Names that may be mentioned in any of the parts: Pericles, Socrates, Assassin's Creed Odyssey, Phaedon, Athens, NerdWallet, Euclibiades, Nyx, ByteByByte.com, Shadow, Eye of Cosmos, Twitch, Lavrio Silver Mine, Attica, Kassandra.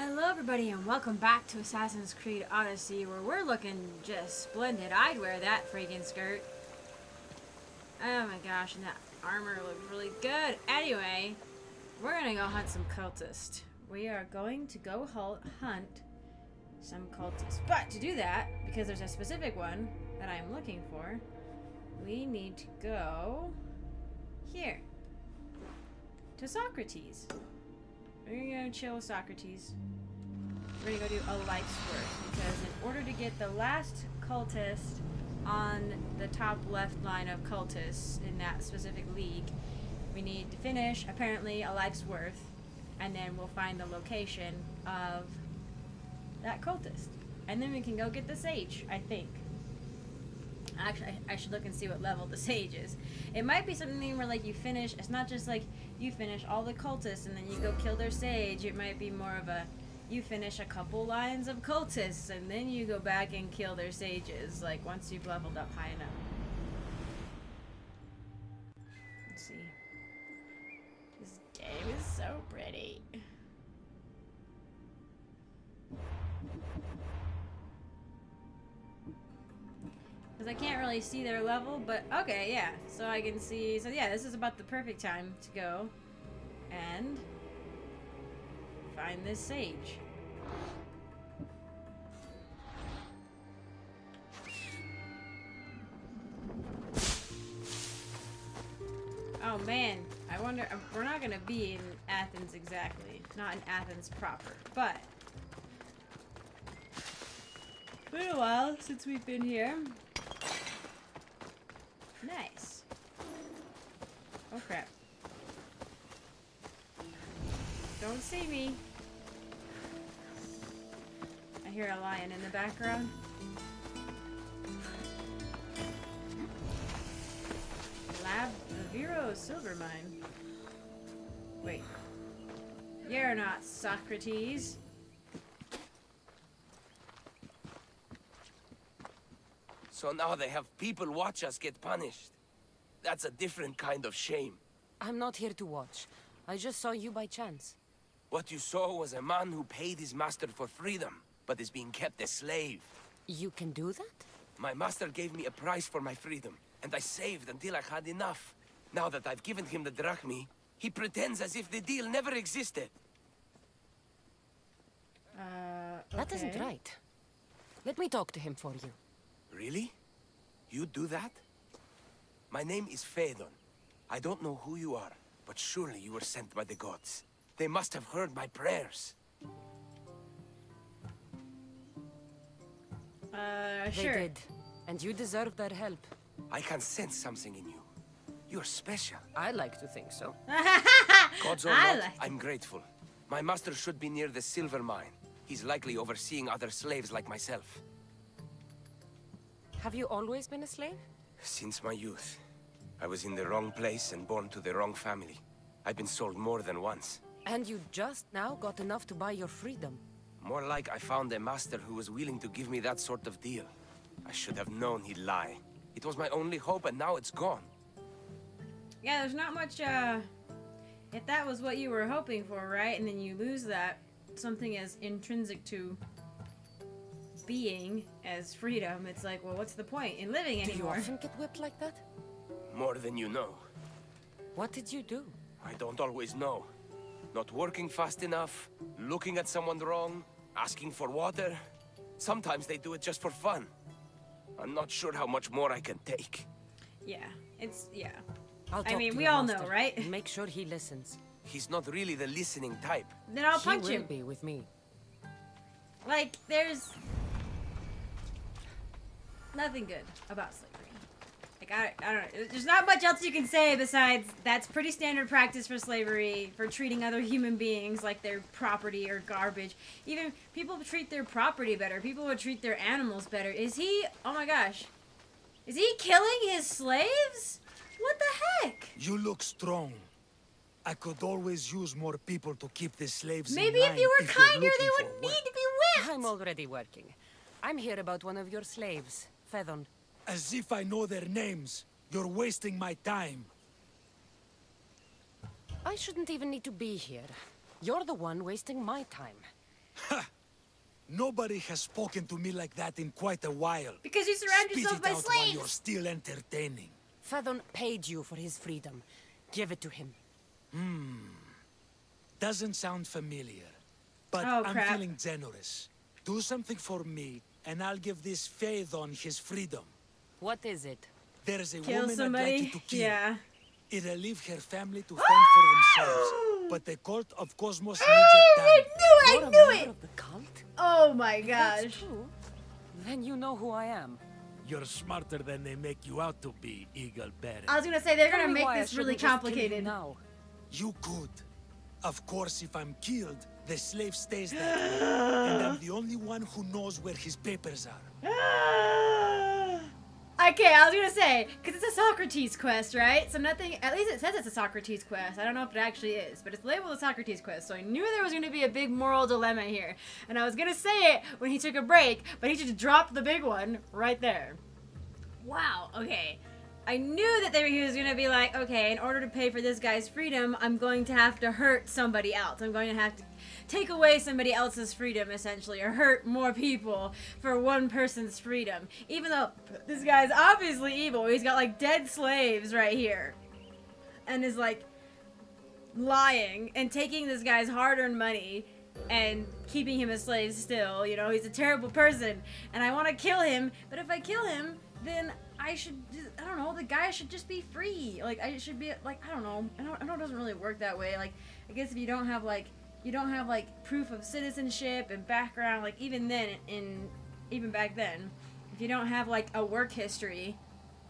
Hello everybody and welcome back to Assassin's Creed Odyssey, where we're looking just splendid. I'd wear that freaking skirt. Oh my gosh, and that armor looked really good. Anyway, we're gonna go hunt some cultists. We are going to go hunt some cultists. But to do that, because there's a specific one that I'm looking for, we need to go here to Socrates. We're gonna chill with Socrates. We're gonna go do a life's work, because in order to get the last cultist on the top left line of cultists in that specific league, we need to finish apparently a life's worth, and then we'll find the location of that cultist, and then we can go get the sage, I think. Actually, I should look and see what level the sage is. It might be something where, like, you finish. It's not just like you finish all the cultists and then you go kill their sage. It might be more of a, you finish a couple lines of cultists and then you go back and kill their sages, like, once you've leveled up high enough. Let's see. This game is so pretty. Because I can't really see their level, but okay, yeah. So I can see, so yeah, this is about the perfect time to go and find this sage. Oh man, I wonder, we're not gonna be in Athens exactly. Not in Athens proper, but it's been a while since we've been here. Nice. Oh crap. Don't see me. I hear a lion in the background. Lavrio Silver Mine. Wait. You're not Socrates. So now they have people watch us get punished. That's a different kind of shame. I'm not here to watch. I just saw you by chance. What you saw was a man who paid his master for freedom, but is being kept a slave. You can do that? My master gave me a price for my freedom, and I saved until I had enough. Now that I've given him the drachmi, he pretends as if the deal never existed. Okay. That isn't right. Let me talk to him for you. Really? You do that? My name is Phaedon. I don't know who you are, but surely you were sent by the gods. They must have heard my prayers. Sure. They did. And you deserve their help. I can sense something in you. You're special. I like to think so. Gods or not, I'm grateful. My master should be near the silver mine. He's likely overseeing other slaves like myself. Have you always been a slave? Since my youth. I was in the wrong place and born to the wrong family. I've been sold more than once. And you just now got enough to buy your freedom? More like I found a master who was willing to give me that sort of deal. I should have known he'd lie. It was my only hope, and now it's gone. Yeah, there's not much, if that was what you were hoping for, right? And then you lose that. Something as intrinsic to being as freedom, it's like, well, what's the point in living anymore? Do you often get whipped like that? More than you know. What did you do? I don't always know. Not working fast enough, looking at someone wrong, asking for water. Sometimes they do it just for fun. I'm not sure how much more I can take. Yeah, it's, yeah. I mean, we all know, right? Make sure he listens. He's not really the listening type. Then I'll punch him. He will be with me. Like, there's nothing good about slavery. Like, I don't know. There's not much else you can say besides that's pretty standard practice for slavery, for treating other human beings like their property or garbage. Even people treat their property better. People would treat their animals better. Is he, oh my gosh, is he killing his slaves? What the heck? You look strong. I could always use more people to keep the slaves in line. Maybe if you were kinder, they wouldn't need to be whipped. I'm already working. I'm here about one of your slaves. Phaedon. As if I know their names. You're wasting my time. I shouldn't even need to be here. You're the one wasting my time. Ha! Nobody has spoken to me like that in quite a while. Because you surround yourself by slaves! Spit it out while you're still entertaining. Phaedon paid you for his freedom. Give it to him. Doesn't sound familiar. But I'm feeling generous. Do something for me, and I'll give this Phaedon his freedom. What is it? There's a woman somebody. I'd like you to kill. Yeah. It'll leave her family to fend for themselves. But the cult of Cosmos needs it done. I knew it! Of the cult? Oh my gosh. That's true. Then you know who I am. You're smarter than they make you out to be, Eagle Bear. I was gonna say, they're gonna make this really complicated. Now. You could. Of course, if I'm killed, the slave stays there, and I'm the only one who knows where his papers are. Okay, I was gonna say, because it's a Socrates quest, right? So nothing, at least it says it's a Socrates quest. I don't know if it actually is, but it's labeled a Socrates quest, so I knew there was gonna be a big moral dilemma here. And I was gonna say it when he took a break, but he just dropped the big one right there. Wow, okay. I knew that he was gonna be like, okay, in order to pay for this guy's freedom, I'm going to have to hurt somebody else. I'm going to have to take away somebody else's freedom, essentially, or hurt more people for one person's freedom. Even though this guy's obviously evil. He's got, like, dead slaves right here. And is, like, lying and taking this guy's hard-earned money and keeping him as slaves still. You know, he's a terrible person. And I want to kill him, but if I kill him, then I should, I don't know, the guy should just be free. Like, I should be, like, I don't know. I know it doesn't really work that way. Like, I guess if you don't have, like, proof of citizenship and background, like, even then, even back then, if you don't have, like, a work history,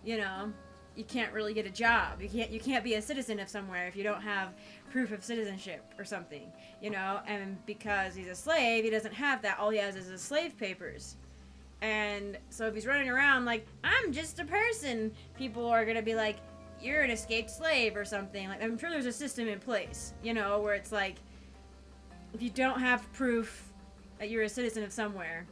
you know, you can't really get a job. You can't be a citizen of somewhere if you don't have proof of citizenship or something, you know? And because he's a slave, he doesn't have that. All he has is his slave papers. And so if he's running around like, I'm just a person, people are gonna be like, you're an escaped slave or something. Like, I'm sure there's a system in place, you know, where it's like, if you don't have proof that you're a citizen of somewhere,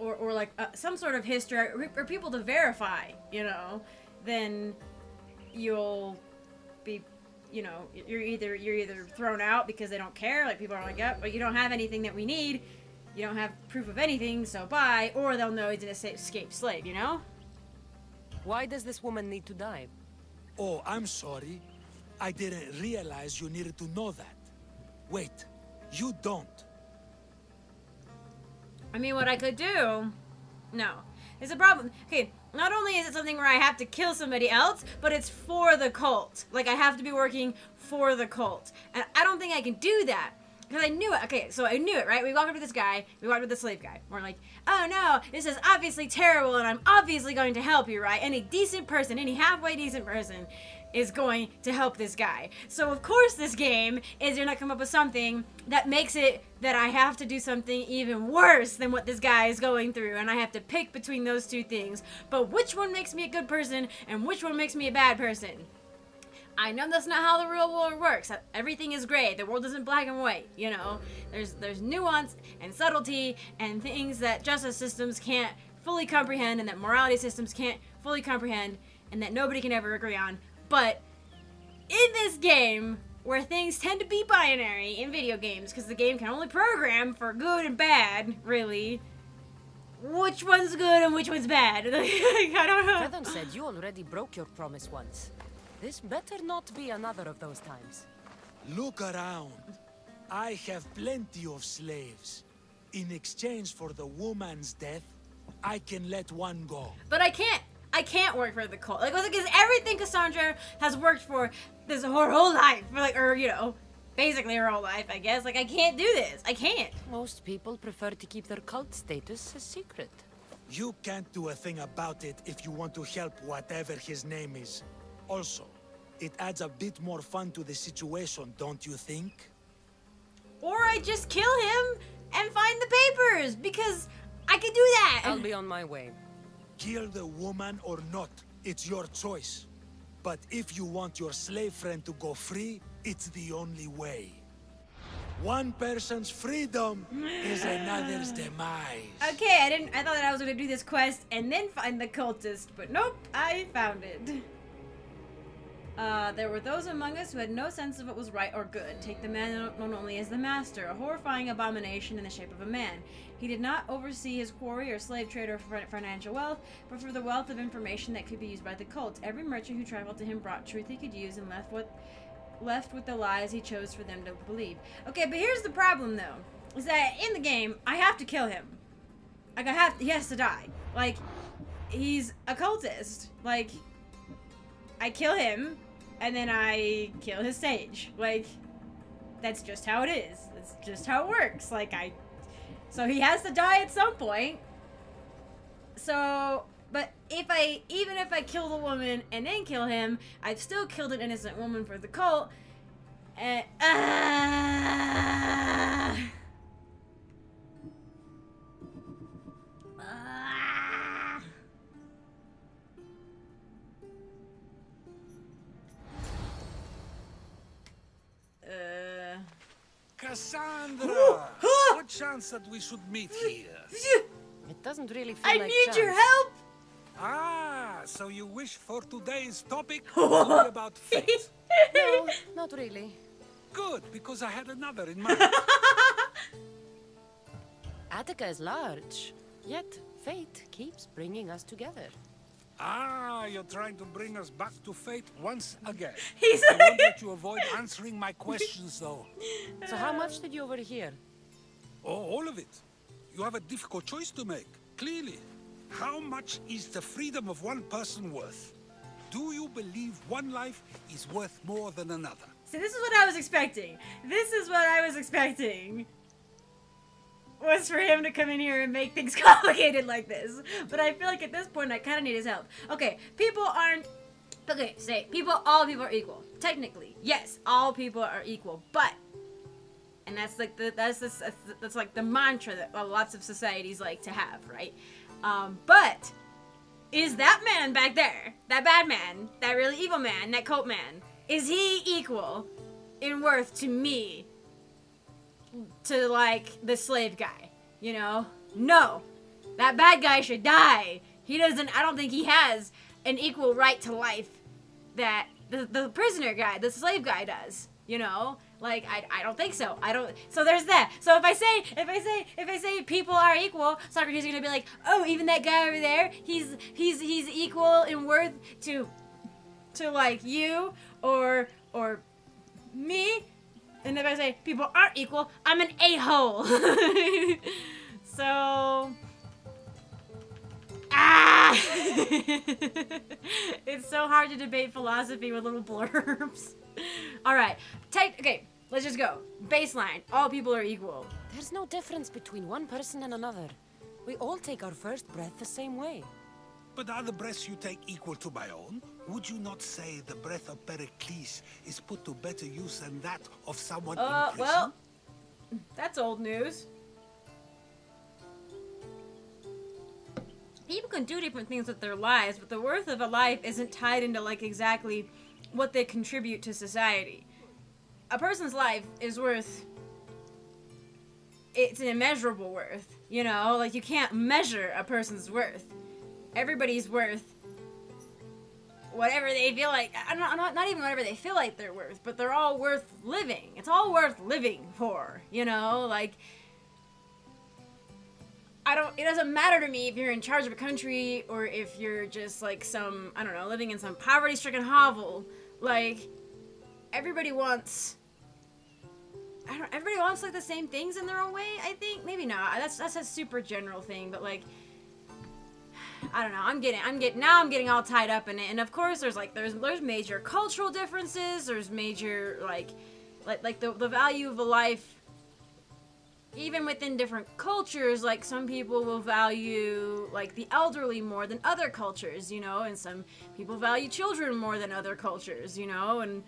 or like some sort of history, or people to verify, you know, then you'll be, you know, you're either thrown out because they don't care, like people are like, yep, but you don't have anything that we need, you don't have proof of anything, so bye, or they'll know he's an escaped slave, you know? Why does this woman need to die? Oh, I'm sorry. I didn't realize you needed to know that. Wait, you don't. I mean, what I could do... No. It's a problem. Okay, not only is it something where I have to kill somebody else, but it's for the cult. Like, I have to be working for the cult. And I don't think I can do that. Because I knew it. Okay, so I knew it, right? We walked up to this guy. We walked up to the slave guy. We're like, oh no, this is obviously terrible and I'm obviously going to help you, right? Any decent person, any halfway decent person is going to help this guy. So of course this game is gonna come up with something that makes it that I have to do something even worse than what this guy is going through, and I have to pick between those two things. But which one makes me a good person and which one makes me a bad person? I know that's not how the real world works. Everything is gray. The world isn't black and white, you know? There's nuance and subtlety and things that justice systems can't fully comprehend and that morality systems can't fully comprehend and that nobody can ever agree on. But in this game, where things tend to be binary in video games, because the game can only program for good and bad, really, which one's good and which one's bad? I don't know. Phaedon said you already broke your promise once. This better not be another of those times. Look around. I have plenty of slaves. In exchange for the woman's death, I can let one go. But I can't. I can't work for the cult. Like, because everything Kassandra has worked for this whole life, like, or, you know, basically her whole life, I guess. Like, I can't do this. I can't. Most people prefer to keep their cult status a secret. You can't do a thing about it if you want to help whatever his name is. Also, it adds a bit more fun to the situation, don't you think? Or I just kill him and find the papers, because I could do that. I'll be on my way. Kill the woman or not, it's your choice. But if you want your slave friend to go free, it's the only way. One person's freedom is another's demise. Okay, I thought that I was gonna do this quest and then find the cultist, but nope, I found it. There were those among us who had no sense of what was right or good. Take the man known only as the master, a horrifying abomination in the shape of a man. He did not oversee his quarry or slave trade or financial wealth, but for the wealth of information that could be used by the cult. Every merchant who traveled to him brought truth he could use and left with the lies he chose for them to believe. Okay, but here's the problem, though, is that in the game, I have to kill him. Like, he has to die. Like, he's a cultist. Like, I kill him, and then I kill his sage. Like, that's just how it is. That's just how it works. Like, so he has to die at some point. So, but even if I kill the woman and then kill him, I've still killed an innocent woman for the cult. And, Kassandra! What chance that we should meet here? It doesn't really feel like chance. I need your help! Ah, so you wish for today's topic about fate? No, not really. Good, because I had another in mind. Attica is large, yet fate keeps bringing us together. Ah, you're trying to bring us back to fate once again. I won't let you avoid answering my questions, though. So how much did you overhear? Oh, all of it. You have a difficult choice to make, clearly. How much is the freedom of one person worth? Do you believe one life is worth more than another? See, this is what I was expecting. This is what I was expecting. Was for him to come in here and make things complicated like this. But I feel like at this point I kind of need his help. Okay, people aren't... Okay, say, all people are equal. Technically, yes, all people are equal, but... And that's like the, that's like the mantra that lots of societies like to have, right? But, is that man back there, that bad man, that really evil man, that cult man, is he equal in worth to me? To, like, the slave guy, you know? No! That bad guy should die! He doesn't, I don't think he has an equal right to life that the prisoner guy, the slave guy does, you know? Like, I don't think so. So there's that. So if I say people are equal, Socrates is gonna be like, oh, even that guy over there, he's equal in worth to like, you, or me? And if I say, people aren't equal, I'm an a-hole. So... Ah! It's so hard to debate philosophy with little blurbs. Alright. Okay, let's just go. Baseline. All people are equal. There's no difference between one person and another. We all take our first breath the same way. But are the breaths you take equal to my own? Would you not say the breath of Pericles is put to better use than that of someone in prison? Well, that's old news. People can do different things with their lives, but the worth of a life isn't tied into, like, exactly what they contribute to society. A person's life is worth... It's an immeasurable worth, you know? Like, you can't measure a person's worth. Everybody's worth whatever they feel like. Not even whatever they feel like they're worth, but they're all worth living. It's all worth living for, you know? Like, it doesn't matter to me if you're in charge of a country or if you're just like some, I don't know, living in some poverty-stricken hovel. Like, everybody wants, everybody wants like the same things in their own way, I think. Maybe not, that's a super general thing, but like, I don't know, now I'm getting all tied up in it, and of course there's like, there's major cultural differences, there's major, like the value of a life, even within different cultures, like, some people will value, like, the elderly more than other cultures, you know, and some people value children more than other cultures, you know, and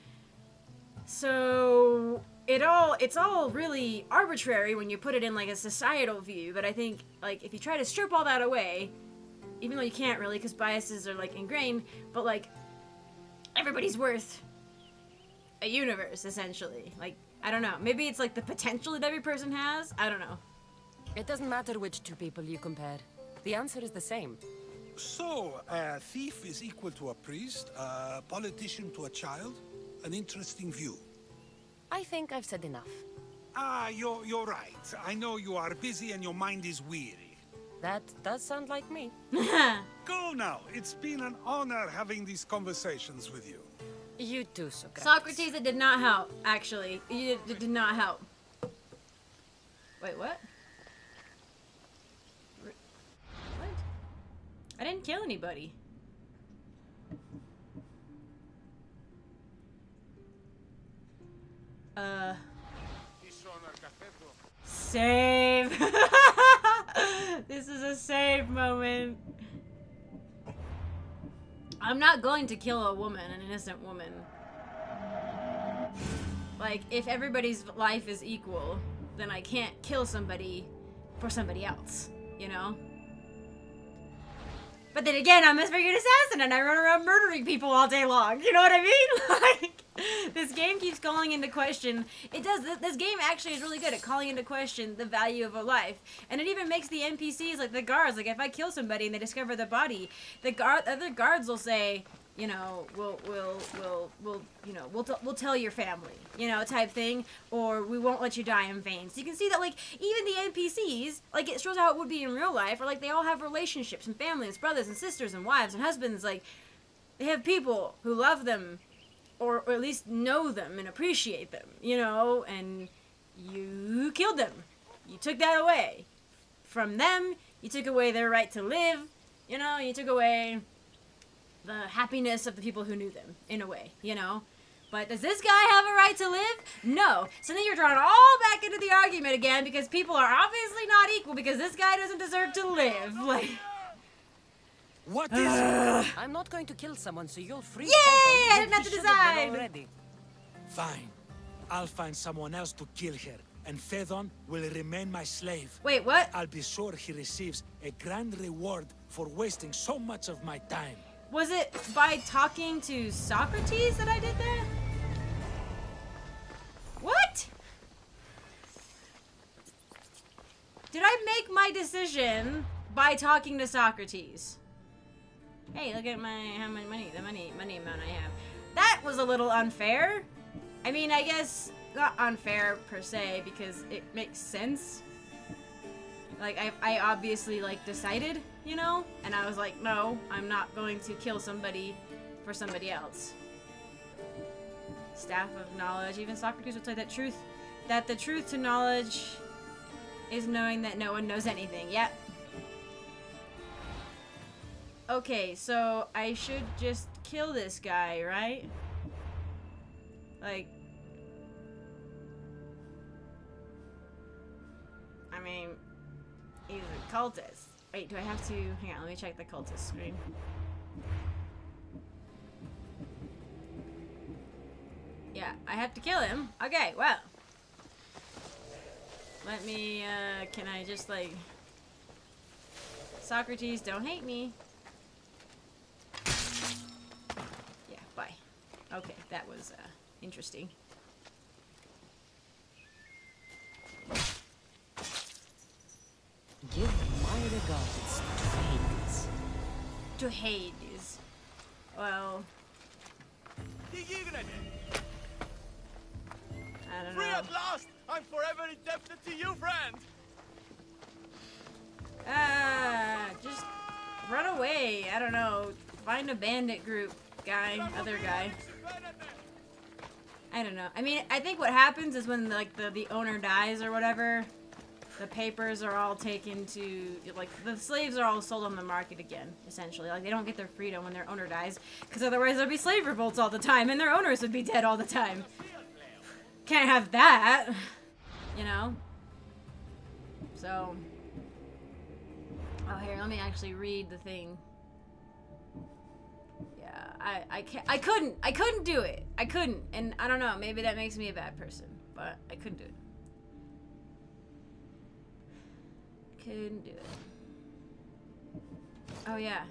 so... It's all really arbitrary when you put it in, like, a societal view, but I think, like, if you try to strip all that away, even though you can't really, because biases are, like, ingrained, but, like, everybody's worth a universe, essentially. Like, I don't know. Maybe it's, like, the potential that every person has? I don't know. It doesn't matter which two people you compare. The answer is the same. So, a thief is equal to a priest, a politician to a child. An interesting view. I think I've said enough. Ah, you're right. I know you are busy and your mind is weary. That does sound like me. Go now. It's been an honor having these conversations with you. You too, Socrates. Socrates, it did not help, actually. It did not help. Wait, what? What? I didn't kill anybody. Save. This is a save moment. I'm not going to kill a woman, an innocent woman. Like, if everybody's life is equal, then I can't kill somebody for somebody else, you know? But then again, I'm a figured assassin and I run around murdering people all day long. You know what I mean? Like, this game keeps calling into question. It does. This game actually is really good at calling into question the value of a life. And it even makes the NPCs, like the guards, like if I kill somebody and they discover the body, the other guards will say, you know, we'll tell your family, you know, type thing, or we won't let you die in vain. So you can see that, like, even the NPCs, like, it shows how it would be in real life, or, like, they all have relationships and families, brothers and sisters and wives and husbands, like, they have people who love them, or at least know them and appreciate them, you know, and you killed them. You took that away. From them, you took away their right to live, you know, you took away the happiness of the people who knew them, in a way, you know? But does this guy have a right to live? No. So then you're drawn all back into the argument again, because people are obviously not equal, because this guy doesn't deserve to live. Like, what is it? I'm not going to kill someone, so you're free. Yay! I didn't have to decide! Already. Fine. I'll find someone else to kill her, and Phaedon will remain my slave. Wait, what? I'll be sure he receives a grand reward for wasting so much of my time. Was it by talking to Socrates that I did that? What? Did I make my decision by talking to Socrates? Hey, look at how much money amount I have. That was a little unfair. I mean, I guess not unfair per se, because it makes sense. Like, I obviously, like, decided, you know? And I was like, no, I'm not going to kill somebody for somebody else. Staff of knowledge. Even Socrates would say that truth, that the truth to knowledge is knowing that no one knows anything. Yep. Okay, so I should just kill this guy, right? Like, I mean, he's a cultist. Wait, do I have to... Hang on, let me check the cultist screen. Yeah, I have to kill him. Okay, well. Let me, can I just, like... Socrates, don't hate me. Yeah, bye. Okay, that was, interesting. Give my regards to Hades. To Hades. Well... I don't know. Free at last! I'm forever indebted to you, friend! Just run away. I don't know. Find a bandit group. Guy. Other guy. I don't know. I mean, I think what happens is when, like, the owner dies or whatever... The papers are all taken to, like, the slaves are all sold on the market again, essentially. Like, they don't get their freedom when their owner dies, because otherwise there'd be slave revolts all the time, and their owners would be dead all the time. Can't have that, you know? So, oh, here, let me actually read the thing. Yeah, I couldn't do it. I couldn't, and I don't know, maybe that makes me a bad person, but I couldn't do it. Couldn't do it. Oh, yeah.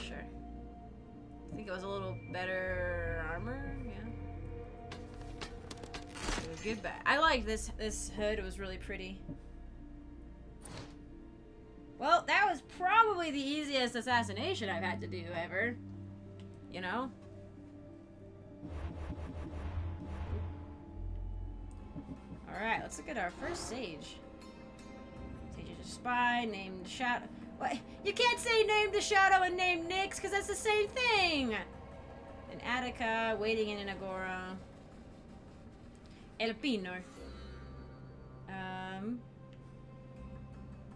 Sure. I think it was a little better armor, yeah. It was good, but I liked this hood. It was really pretty. Well, that was probably the easiest assassination I've had to do ever. You know? Alright, let's look at our first sage. Sage is a spy named Shadow. What? You can't say named the Shadow and named Nyx, because that's the same thing! In Attica, waiting in an agora. El Pino.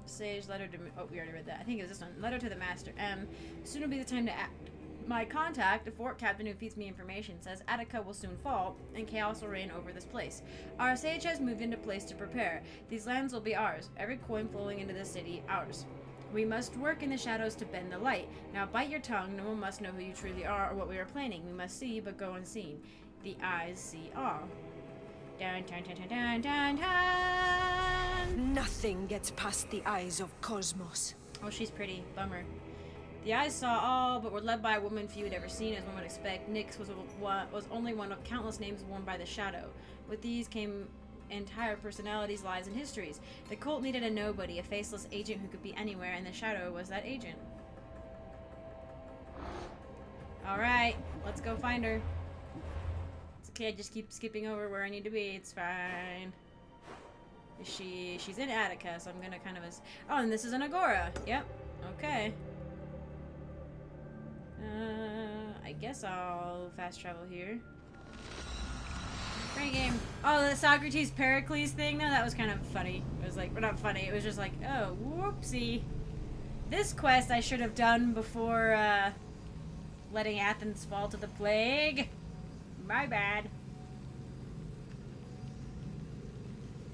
Sage, letter to... Oh, we already read that. I think it was this one. Letter to the master. Soon will be the time to act. My contact, the fort captain who feeds me information, says Attica will soon fall, and chaos will reign over this place. Our sage has moved into place to prepare. These lands will be ours. Every coin flowing into the city, ours. We must work in the shadows to bend the light. Now bite your tongue. No one must know who you truly are or what we are planning. We must see, but go unseen. The eyes see all. Dun, dun, dun, dun, dun, dun. Nothing gets past the eyes of Cosmos. Oh, she's pretty. Bummer. The eyes saw all, but were led by a woman few had ever seen, as one would expect. Nyx was only one of countless names worn by the Shadow. With these came entire personalities, lives, and histories. The cult needed a nobody, a faceless agent who could be anywhere, and the Shadow was that agent. Alright, let's go find her. It's okay, I just keep skipping over where I need to be, it's fine. She's in Attica, so I'm gonna kind of... Oh, and this is an agora! Yep, okay. I guess I'll fast travel here. Great game. Oh, the Socrates Pericles thing? No, that was kind of funny. It was like, well, not funny. It was just like, oh, whoopsie. This quest I should have done before letting Athens fall to the plague. My bad.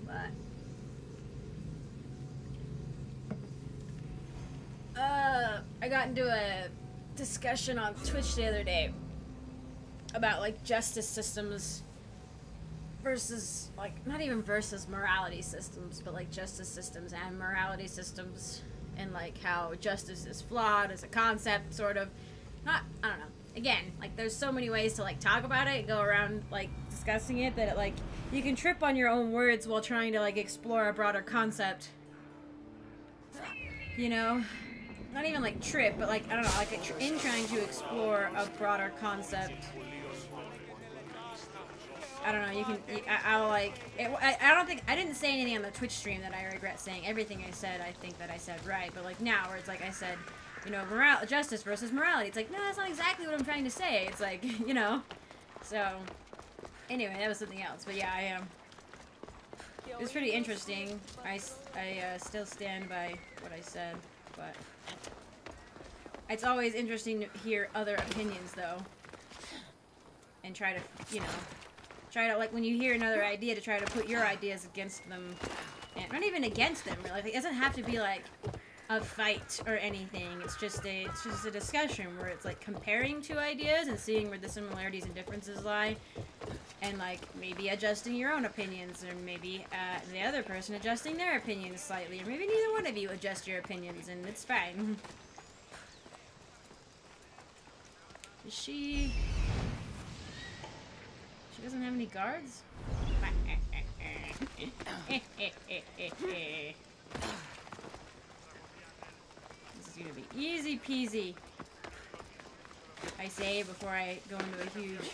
But I got into a discussion on Twitch the other day about like justice systems versus, like, not even versus morality systems, but like justice systems and morality systems, and like how justice is flawed as a concept, sort of. Not, I don't know. Again, like, there's so many ways to like talk about it, go around like discussing it, that it, like, you can trip on your own words while trying to like explore a broader concept. You know, not even like trip, but like, I don't know, like in trying to explore a broader concept. I don't know, you can, I'll like, it, I don't think, I didn't say anything on the Twitch stream that I regret saying. Everything I said, I think that I said right, but like now, where it's like I said, you know, justice versus morality, it's like, no, that's not exactly what I'm trying to say, it's like, you know, so, anyway, that was something else, but yeah, I, it was pretty interesting. I still stand by what I said, but it's always interesting to hear other opinions, though, and try to, you know, try to, like, when you hear another idea, to try to put your ideas against them. And not even against them, really. Like, it doesn't have to be, like, a fight or anything. It's just a discussion where it's, like, comparing two ideas and seeing where the similarities and differences lie. And, like, maybe adjusting your own opinions, or maybe the other person adjusting their opinions slightly. Or maybe neither one of you adjust your opinions, and it's fine. She doesn't have any guards? This is gonna be easy peasy, I say before I go into a huge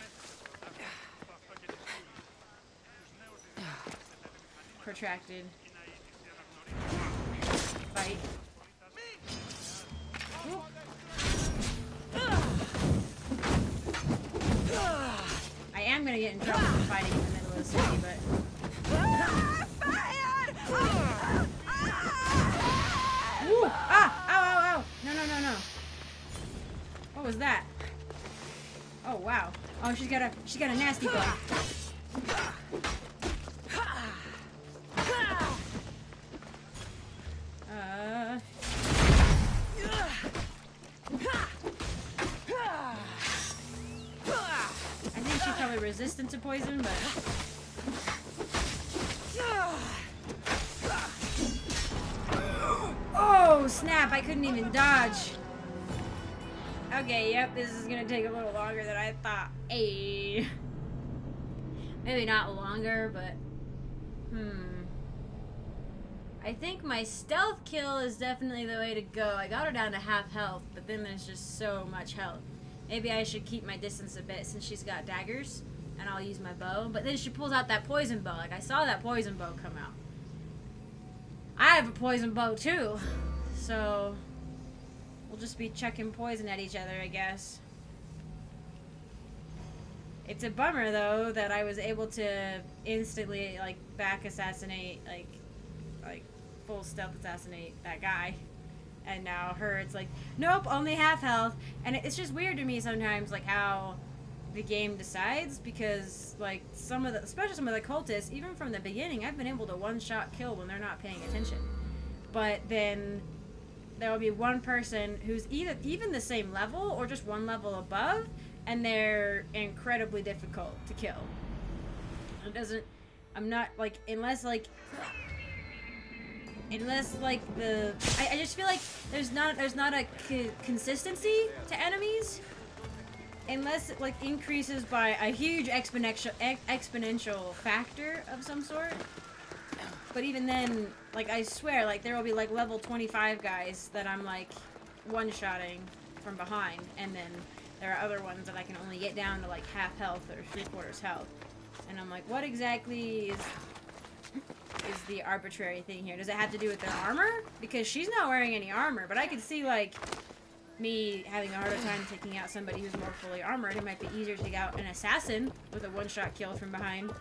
protracted fight. I'm gonna get in trouble for fighting in the middle of the city, but... Ooh. Ah! Ow, ow, ow! No, no, no, no. What was that? Oh, wow. Oh, she's got a nasty bite. Resistant to poison, but oh snap, I couldn't even dodge. Okay, yep, this is gonna take a little longer than I thought. Hey, maybe not longer, but I think my stealth kill is definitely the way to go. I got her down to half health, but then there's just so much health. Maybe I should keep my distance a bit since she's got daggers, and I'll use my bow. But then she pulls out that poison bow. Like, I saw that poison bow come out. I have a poison bow, too. So, we'll just be chucking poison at each other, I guess. It's a bummer, though, that I was able to instantly, like, back assassinate, like full stealth assassinate that guy, and now her, it's like, nope, only half health. And it's just weird to me sometimes, like, how the game decides, because, like, some of the, especially some of the cultists, even from the beginning, I've been able to one-shot kill when they're not paying attention. But then there will be one person who's either even the same level or just one level above, and they're incredibly difficult to kill. It doesn't, I'm not, like, I just feel like there's not a consistency to enemies, unless it, like, increases by a huge exponential factor of some sort. But even then, like, I swear, like, there will be, like, level 25 guys that I'm, like, one-shotting from behind, and then there are other ones that I can only get down to, like, half health or three-quarters health, and I'm like, what exactly is the arbitrary thing here? Does it have to do with their armor? Because she's not wearing any armor, but I could see, like, me having a harder time taking out somebody who's more fully armored. It might be easier to take out an assassin with a one-shot kill from behind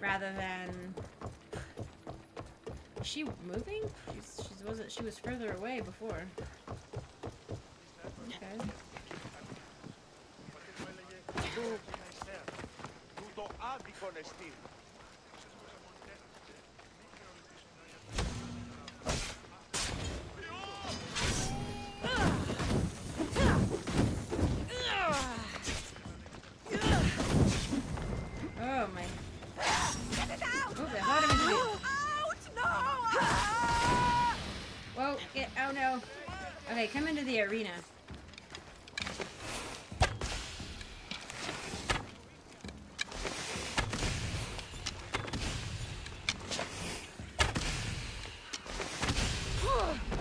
rather than... Is she moving? She was further away before. Okay. Okay, come into the arena.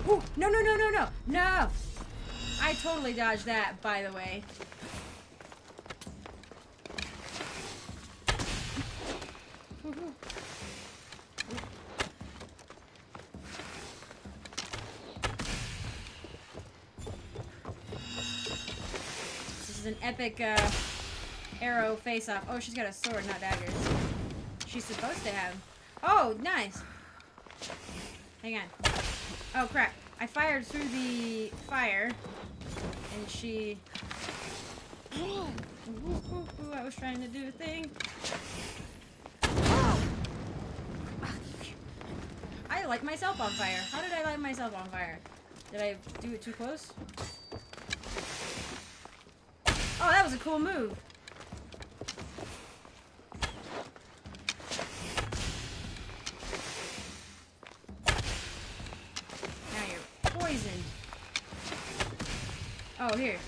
Ooh, no! I totally dodged that, by the way. Epic arrow face-off. Oh, she's got a sword, not daggers. She's supposed to have. Oh, nice. Hang on. Oh, crap. I fired through the fire, and she... Ooh, I was trying to do a thing. I light myself on fire. How did I light myself on fire? Did I do it too close? Oh, that was a cool move. Now you're poisoned. Oh, here. I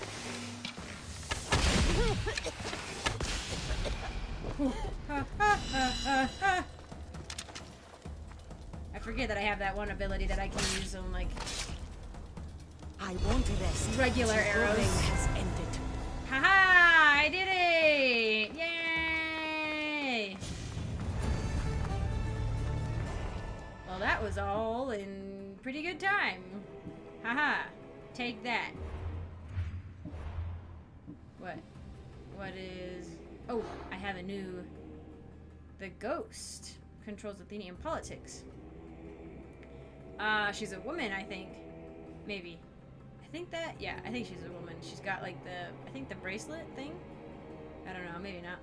forget that I have that one ability that I can use on, like, I want to rest. Regular arrows. Has ended. Haha! I did it! Yay! Well, that was all in pretty good time. Haha! Take that. What? What is... Oh, I have a new... The Ghost controls Athenian politics. She's a woman, I think. Maybe. I think she's a woman. She's got, like, the bracelet thing? I don't know, maybe not.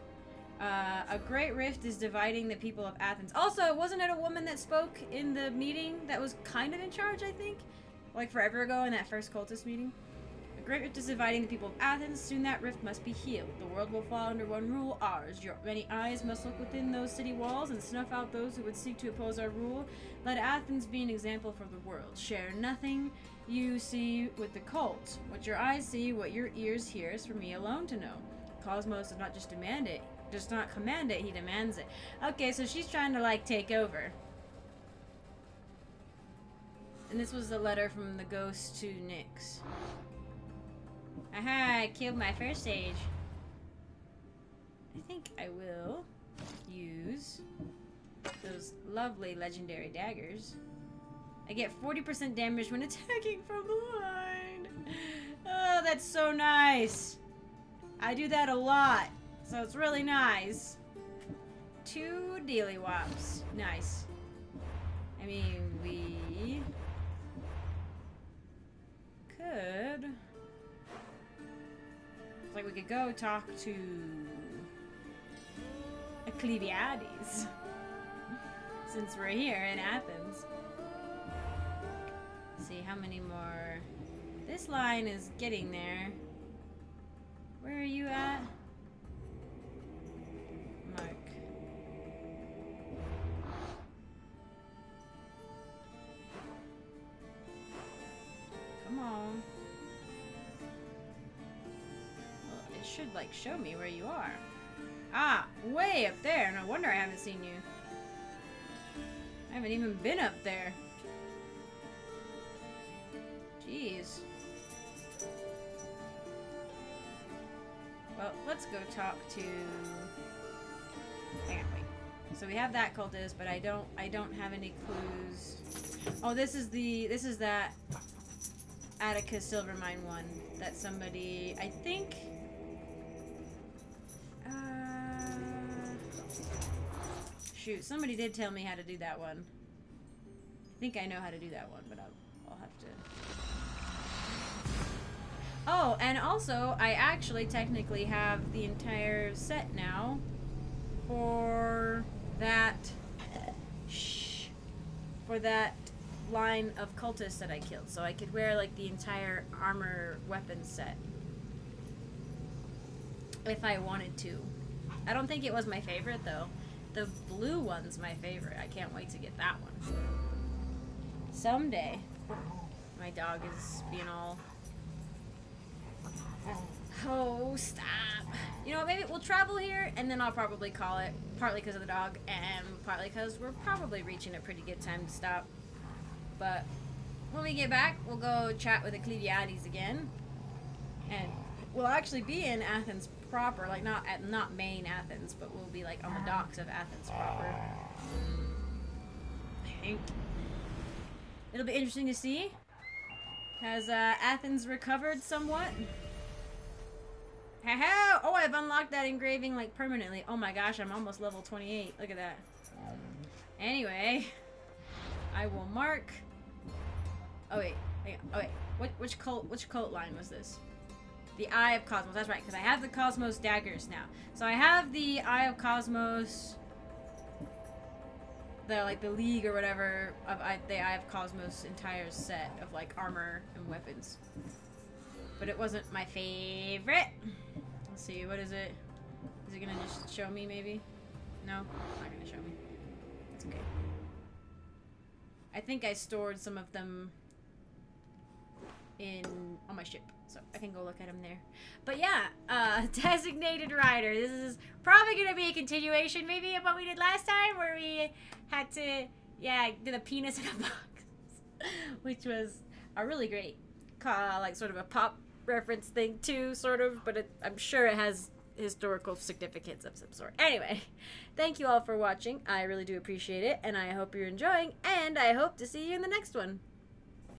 A great rift is dividing the people of Athens. Also, wasn't it a woman that spoke in the meeting that was kind of in charge, I think? Like, forever ago in that first cultist meeting? A great rift is dividing the people of Athens. Soon that rift must be healed. The world will fall under one rule, ours. Your many eyes must look within those city walls and snuff out those who would seek to oppose our rule. Let Athens be an example for the world. Share nothing you see with the cult. What your eyes see, what your ears hear is for me alone to know. Cosmos does not just demand it, does not command it, he demands it. Okay, so she's trying to, like, take over. And this was a letter from the ghost to Nyx. Aha, I killed my first sage. I think I will use those lovely legendary daggers. I get 40% damage when attacking from behind. Oh, that's so nice. I do that a lot, so it's really nice. 2 dealy wops. Nice. I mean, we could. It's like we could go talk to Euclibiades. Since we're here in Athens. Let's see how many more. This line is getting there. Where are you at? Mark. Come on. Well, it should like show me where you are. Ah, way up there. No wonder I haven't seen you. I haven't even been up there. Jeez. Well, let's go talk to... Hang on, wait. So we have that cultist, but I don't have any clues. Oh, this is that Attica Silver Mine one that somebody, I think... Shoot, somebody did tell me how to do that one. I think I know how to do that one, but I'll have to... Oh, and also, I actually technically have the entire set now for that line of cultists that I killed. So I could wear, like, the entire armor weapon set if I wanted to. I don't think it was my favorite, though. The blue one's my favorite. I can't wait to get that one. Someday. My dog is being all... Oh, stop. You know, maybe we'll travel here, and then I'll probably call it, partly because of the dog, and partly because we're probably reaching a pretty good time to stop. But when we get back, we'll go chat with Euclibiades again. And we'll actually be in Athens proper, like not main Athens, but we'll be like on the docks of Athens proper. I think. It'll be interesting to see. Has Athens recovered somewhat? Haha! Oh, I've unlocked that engraving like permanently. Oh my gosh, I'm almost level 28. Look at that. Anyway, I will mark. Oh wait, hang on. Oh wait. Which cult line was this? The Eye of Cosmos. That's right, because I have the Cosmos daggers now. So I have the Eye of Cosmos. The, like, the League or whatever of the Eye of Cosmos entire set of, like, armor and weapons. But it wasn't my favorite. Let's see, what is it? Is it gonna just show me, maybe? No, it's not gonna show me. It's okay. I think I stored some of them on my ship, so I can go look at them there. But yeah, Designated Rider. This is probably gonna be a continuation, maybe, of what we did last time, where we had to, yeah, do the penis in a box, which was a really great, like, sort of a pop reference thing too, sort of. But I'm sure it has historical significance of some sort. Anyway, thank you all for watching. I really do appreciate it, and I hope you're enjoying. And I hope to see you in the next one.